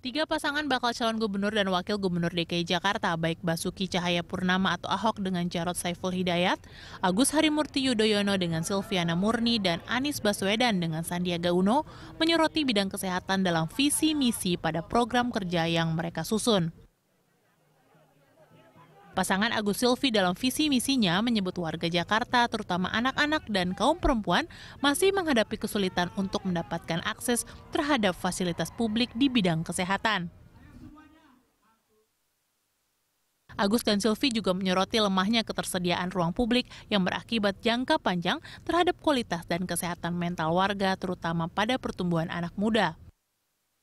Tiga pasangan bakal calon gubernur dan wakil gubernur DKI Jakarta, baik Basuki Tjahaja Purnama atau Ahok dengan Djarot Saiful Hidayat, Agus Harimurti Yudhoyono dengan Sylviana Murni, dan Anies Baswedan dengan Sandiaga Uno menyoroti bidang kesehatan dalam visi misi pada program kerja yang mereka susun. Pasangan Agus Silvi dalam visi misinya menyebut warga Jakarta, terutama anak-anak dan kaum perempuan, masih menghadapi kesulitan untuk mendapatkan akses terhadap fasilitas publik di bidang kesehatan. Agus dan Silvi juga menyoroti lemahnya ketersediaan ruang publik yang berakibat jangka panjang terhadap kualitas dan kesehatan mental warga, terutama pada pertumbuhan anak muda.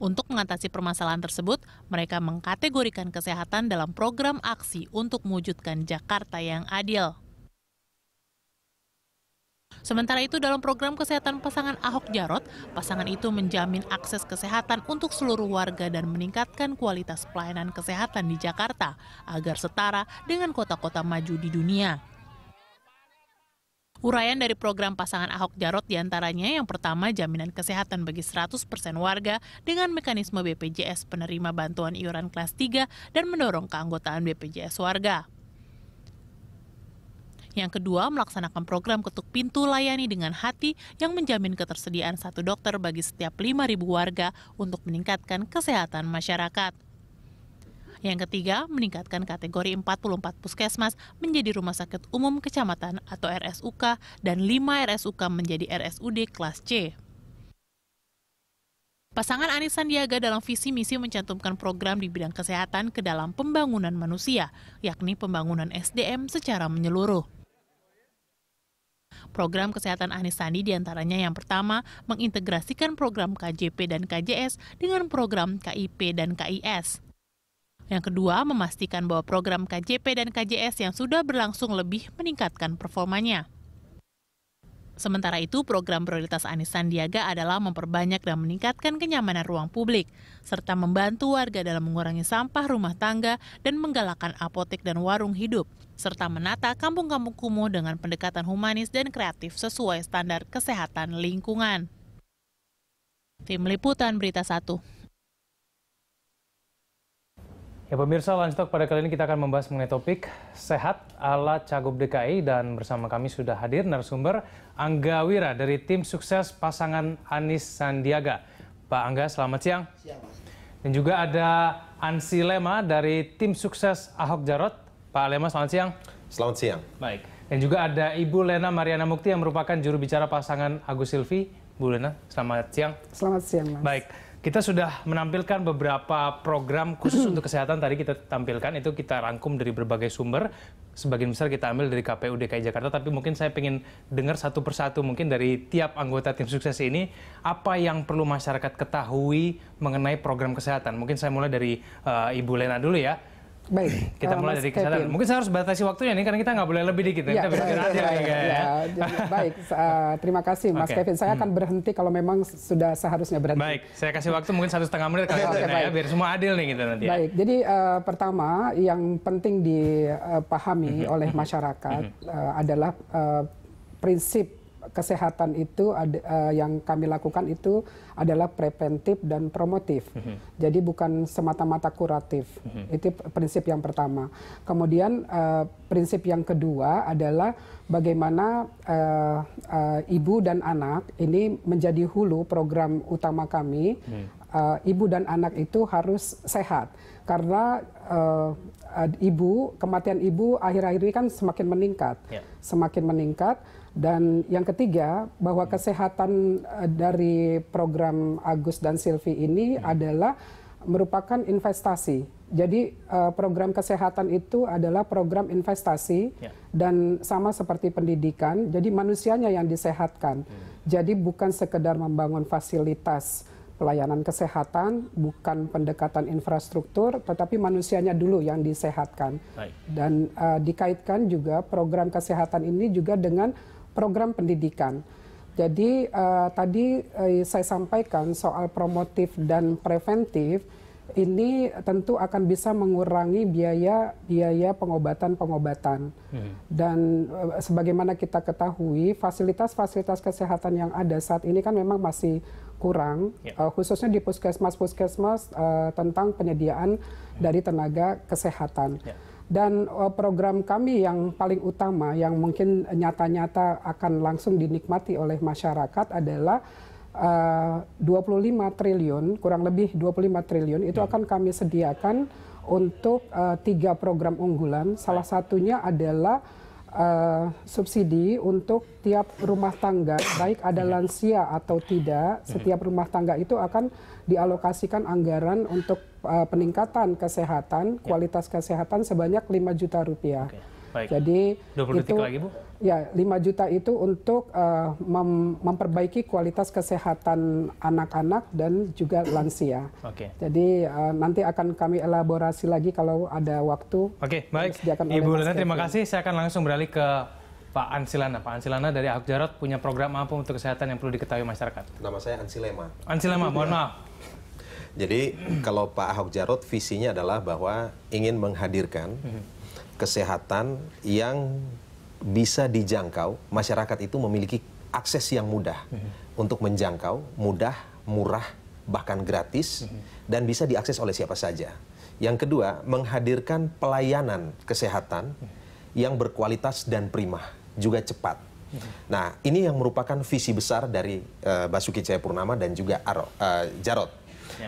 Untuk mengatasi permasalahan tersebut, mereka mengkategorikan kesehatan dalam program aksi untuk mewujudkan Jakarta yang adil. Sementara itu, dalam program kesehatan pasangan Ahok Djarot, pasangan itu menjamin akses kesehatan untuk seluruh warga dan meningkatkan kualitas pelayanan kesehatan di Jakarta agar setara dengan kota-kota maju di dunia. Uraian dari program pasangan Ahok Djarot diantaranya yang pertama jaminan kesehatan bagi 100% warga dengan mekanisme BPJS penerima bantuan iuran kelas 3 dan mendorong keanggotaan BPJS warga. Yang kedua, melaksanakan program ketuk pintu layani dengan hati yang menjamin ketersediaan satu dokter bagi setiap 5.000 warga untuk meningkatkan kesehatan masyarakat. Yang ketiga, meningkatkan kategori 44 puskesmas menjadi rumah sakit umum kecamatan atau RSUK dan 5 RSUK menjadi RSUD kelas C. Pasangan Anies Sandiaga dalam visi misi mencantumkan program di bidang kesehatan ke dalam pembangunan manusia, yakni pembangunan SDM secara menyeluruh. Program kesehatan Anies Sandi diantaranya yang pertama, mengintegrasikan program KJP dan KJS dengan program KIP dan KIS. Yang kedua, memastikan bahwa program KJP dan KJS yang sudah berlangsung lebih meningkatkan performanya. Sementara itu, program prioritas Anies Sandiaga adalah memperbanyak dan meningkatkan kenyamanan ruang publik, serta membantu warga dalam mengurangi sampah rumah tangga dan menggalakkan apotek dan warung hidup, serta menata kampung-kampung kumuh dengan pendekatan humanis dan kreatif sesuai standar kesehatan lingkungan. Tim Liputan Berita 1. Ya pemirsa, Lunch Talk pada kali ini kita akan membahas mengenai topik sehat ala Cagup DKI, dan bersama kami sudah hadir narasumber Angga Wira dari tim sukses pasangan Anies Sandiaga. Pak Angga, selamat siang. Siang. Dan juga ada Ansi Lema dari tim sukses Ahok Djarot. Pak Lema, selamat siang. Selamat siang. Baik. Dan juga ada Ibu Lena Mariana Mukti yang merupakan juru bicara pasangan Agus Silvi. Bu Lena, selamat siang. Selamat siang, Mas. Baik. Kita sudah menampilkan beberapa program khusus untuk kesehatan, tadi kita tampilkan, itu kita rangkum dari berbagai sumber. Sebagian besar kita ambil dari KPU DKI Jakarta, tapi mungkin saya ingin dengar satu persatu mungkin dari tiap anggota tim sukses ini, apa yang perlu masyarakat ketahui mengenai program kesehatan. Mungkin saya mulai dari Ibu Lena dulu ya. Baik. Kita mulai dari kesehatan. Mungkin saya harus batasi waktunya nih, karena kita nggak boleh lebih dikit. Ya, kita baik, aja, baik, ya. Ya, baik. Terima kasih, Mas Kevin. Saya akan berhenti kalau memang sudah seharusnya berhenti. Baik, saya kasih waktu mungkin 1,5 menit kali ini, ya, biar semua adil nih kita nanti. Baik, jadi pertama yang penting dipahami oleh masyarakat adalah prinsip kesehatan itu yang kami lakukan itu adalah preventif dan promotif. Jadi bukan semata-mata kuratif. Itu prinsip yang pertama. Kemudian prinsip yang kedua adalah bagaimana ibu dan anak ini menjadi hulu program utama kami. Ibu dan anak itu harus sehat, karena ibu, kematian ibu akhir-akhir ini kan semakin meningkat, Dan yang ketiga, bahwa kesehatan dari program Agus dan Silvi ini adalah merupakan investasi. Jadi program kesehatan itu adalah program investasi, dan sama seperti pendidikan. Jadi manusianya yang disehatkan. Jadi bukan sekedar membangun fasilitas pelayanan kesehatan, bukan pendekatan infrastruktur, tetapi manusianya dulu yang disehatkan. Dan dikaitkan juga program kesehatan ini juga dengan program pendidikan. Jadi tadi saya sampaikan soal promotif dan preventif, ini tentu akan bisa mengurangi biaya pengobatan. Dan sebagaimana kita ketahui, fasilitas-fasilitas kesehatan yang ada saat ini kan memang masih kurang, khususnya di puskesmas-puskesmas tentang penyediaan dari tenaga kesehatan. Dan program kami yang paling utama, yang mungkin nyata-nyata akan langsung dinikmati oleh masyarakat adalah 25 triliun, kurang lebih 25 triliun itu akan kami sediakan untuk 3 program unggulan. Salah satunya adalah subsidi untuk tiap rumah tangga, baik ada lansia atau tidak, setiap rumah tangga itu akan dialokasikan anggaran untuk peningkatan kesehatan, kualitas kesehatan sebanyak 5 juta rupiah. Jadi 20 detik lagi, Bu. Ya, 5 juta itu untuk memperbaiki kualitas kesehatan anak-anak dan juga lansia. Jadi nanti akan kami elaborasi lagi kalau ada waktu. Baik. Ibu Lena, terima kasih. Saya akan langsung beralih ke Pak Ansilana. Pak Ansilana dari Ahok Djarot punya program apa untuk kesehatan yang perlu diketahui masyarakat? Nama saya Ansilema. Ansilema, mohon maaf. Jadi kalau Pak Ahok Djarot visinya adalah bahwa ingin menghadirkan kesehatan yang bisa dijangkau, masyarakat itu memiliki akses yang mudah untuk menjangkau, mudah, murah, bahkan gratis, dan bisa diakses oleh siapa saja. Yang kedua, menghadirkan pelayanan kesehatan yang berkualitas dan primah, juga cepat. Nah, ini yang merupakan visi besar dari Basuki Cahayapurnama dan juga Djarot.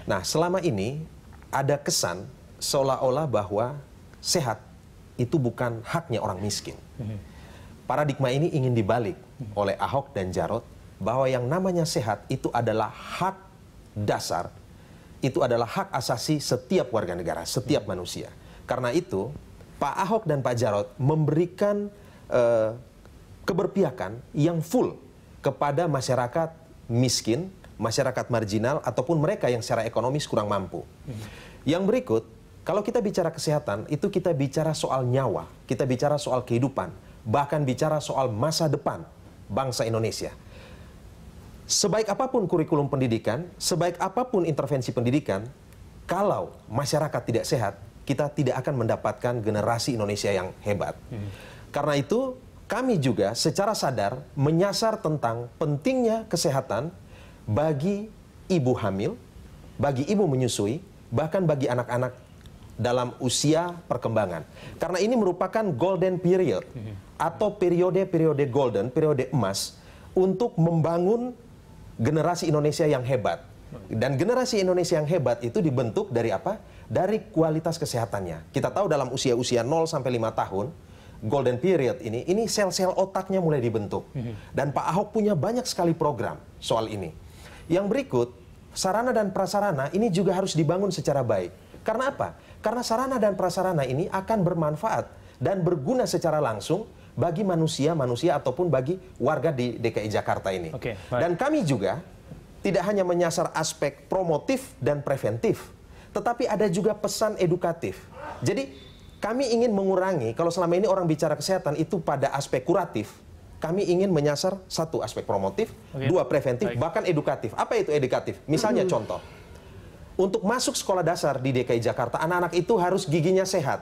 Nah, selama ini ada kesan seolah-olah bahwa sehat itu bukan haknya orang miskin. Paradigma ini ingin dibalik oleh Ahok dan Djarot, bahwa yang namanya sehat itu adalah hak dasar, itu adalah hak asasi setiap warga negara, setiap manusia. Karena itu, Pak Ahok dan Pak Djarot memberikan keberpihakan yang full kepada masyarakat miskin, masyarakat marginal, ataupun mereka yang secara ekonomis kurang mampu. Yang berikut, kalau kita bicara kesehatan, itu kita bicara soal nyawa, kita bicara soal kehidupan, bahkan bicara soal masa depan bangsa Indonesia. Sebaik apapun kurikulum pendidikan, sebaik apapun intervensi pendidikan, kalau masyarakat tidak sehat, kita tidak akan mendapatkan generasi Indonesia yang hebat. Karena itu, kami juga secara sadar menyasar tentang pentingnya kesehatan bagi ibu hamil, bagi ibu menyusui, bahkan bagi anak-anak dalam usia perkembangan. Karena ini merupakan golden period, atau periode golden, periode emas, untuk membangun generasi Indonesia yang hebat. Dan generasi Indonesia yang hebat itu dibentuk dari apa? Dari kualitas kesehatannya. Kita tahu dalam usia-usia 0-5 tahun, golden period ini sel-sel otaknya mulai dibentuk. Dan Pak Ahok punya banyak sekali program soal ini. Yang berikut, sarana dan prasarana ini juga harus dibangun secara baik. Karena apa? Karena sarana dan prasarana ini akan bermanfaat dan berguna secara langsung bagi manusia ataupun bagi warga di DKI Jakarta ini. Dan kami juga tidak hanya menyasar aspek promotif dan preventif, tetapi ada juga pesan edukatif. Jadi kami ingin mengurangi, kalau selama ini orang bicara kesehatan itu pada aspek kuratif, kami ingin menyasar satu aspek promotif, 2 preventif, bahkan edukatif. Apa itu edukatif? Misalnya contoh. Untuk masuk sekolah dasar di DKI Jakarta, anak-anak itu harus giginya sehat.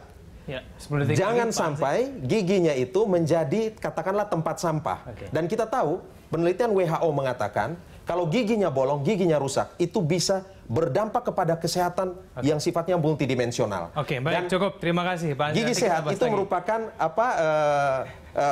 Jangan sampai giginya itu menjadi, katakanlah, tempat sampah. Dan kita tahu, penelitian WHO mengatakan, kalau giginya bolong, giginya rusak, itu bisa berdampak kepada kesehatan yang sifatnya multidimensional. Baik, cukup. Terima kasih, Pak. Gigi sehat itu merupakan apa,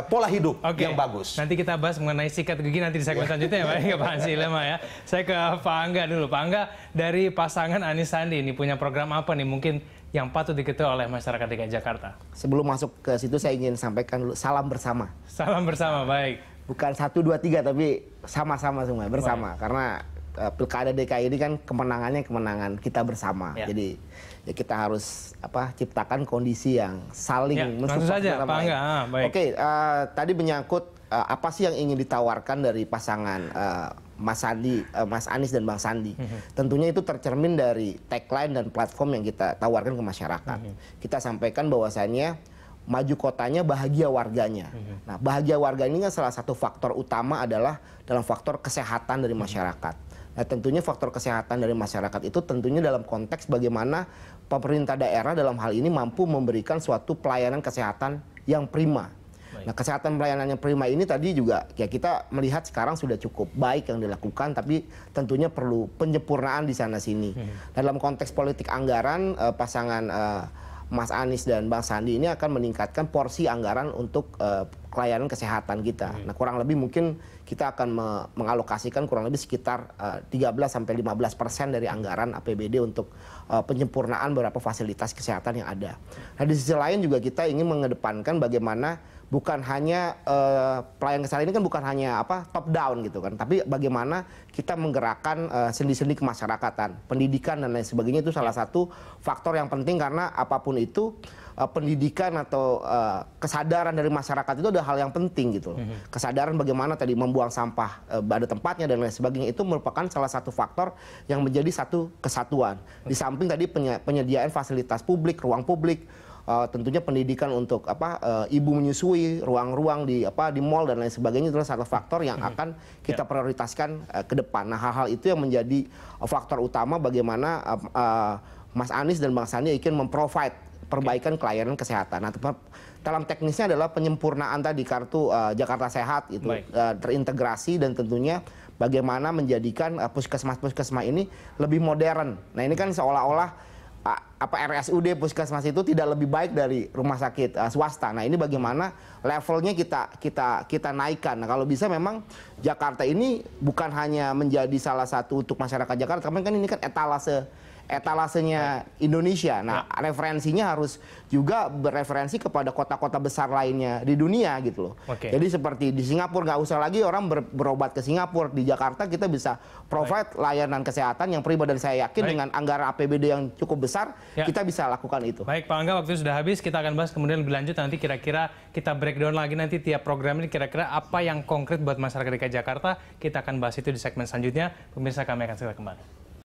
pola hidup yang bagus. Nanti kita bahas mengenai sikat gigi nanti di segmen selanjutnya, ya, Pak Ansilema, ya. Saya ke Pak Angga dulu. Pak Angga, dari pasangan Anies Sandi ini punya program apa nih mungkin yang patut diketahui oleh masyarakat DKI Jakarta? Sebelum masuk ke situ, saya ingin sampaikan dulu salam bersama. Salam bersama, baik. Bukan 1, 2, 3, tapi sama-sama semua, bersama. Karena pilkada DKI ini kan kemenangannya kemenangan kita bersama. Jadi ya kita harus ciptakan kondisi yang saling mensupport. Tadi menyangkut apa sih yang ingin ditawarkan dari pasangan Mas Anies dan Bang Sandi. Tentunya itu tercermin dari tagline dan platform yang kita tawarkan ke masyarakat. Kita sampaikan bahwasannya maju kotanya, bahagia warganya. Nah, bahagia warga ini kan salah satu faktor utama adalah dalam faktor kesehatan dari masyarakat. Nah, tentunya faktor kesehatan dari masyarakat itu tentunya dalam konteks bagaimana pemerintah daerah dalam hal ini mampu memberikan suatu pelayanan kesehatan yang prima. Nah, kesehatan pelayanan yang prima ini tadi juga ya kita melihat sekarang sudah cukup baik yang dilakukan, tapi tentunya perlu penyempurnaan di sana-sini. Nah, dalam konteks politik anggaran, pasangan Mas Anies dan Bang Sandi ini akan meningkatkan porsi anggaran untuk layanan kesehatan kita. Nah, kurang lebih mungkin kita akan mengalokasikan kurang lebih sekitar 13-15% dari anggaran APBD untuk penyempurnaan beberapa fasilitas kesehatan yang ada. Nah, di sisi lain juga kita ingin mengedepankan bagaimana bukan hanya pelayanan kesehatan ini kan bukan hanya top down gitu kan, tapi bagaimana kita menggerakkan sendi-sendi kemasyarakatan, pendidikan dan lain sebagainya. Itu salah satu faktor yang penting karena apapun itu pendidikan atau kesadaran dari masyarakat itu adalah hal yang penting gitu loh. Kesadaran bagaimana tadi membuang sampah pada tempatnya dan lain sebagainya itu merupakan salah satu faktor yang menjadi satu kesatuan. Di samping tadi penyediaan fasilitas publik, ruang publik, tentunya pendidikan untuk ibu menyusui, ruang-ruang di mall dan lain sebagainya itu adalah satu faktor yang akan kita prioritaskan ke depan. Nah, hal-hal itu yang menjadi faktor utama bagaimana Mas Anies dan Bang Sandi ingin memprovide perbaikan kelayanan kesehatan. Nah, dalam teknisnya adalah penyempurnaan tadi kartu Jakarta Sehat itu terintegrasi dan tentunya bagaimana menjadikan puskesmas-puskesmas ini lebih modern. Nah, ini kan seolah-olah RSUD puskesmas itu tidak lebih baik dari rumah sakit swasta. Nah, ini bagaimana levelnya kita naikkan. Nah, kalau bisa memang Jakarta ini bukan hanya menjadi salah satu untuk masyarakat Jakarta, tapi kan ini kan etalasenya Indonesia. Nah, referensinya harus juga bereferensi kepada kota-kota besar lainnya di dunia gitu loh. Jadi seperti di Singapura nggak usah lagi orang berobat ke Singapura, di Jakarta kita bisa provide layanan kesehatan yang prima dan saya yakin dengan anggaran APBD yang cukup besar kita bisa lakukan itu. Baik Pak Angga, waktu sudah habis, kita akan bahas kemudian lebih lanjut nanti kira-kira kita breakdown lagi nanti tiap program ini kira-kira apa yang konkret buat masyarakat DKI Jakarta. Kita akan bahas itu di segmen selanjutnya. Pemirsa, kami akan segera kembali.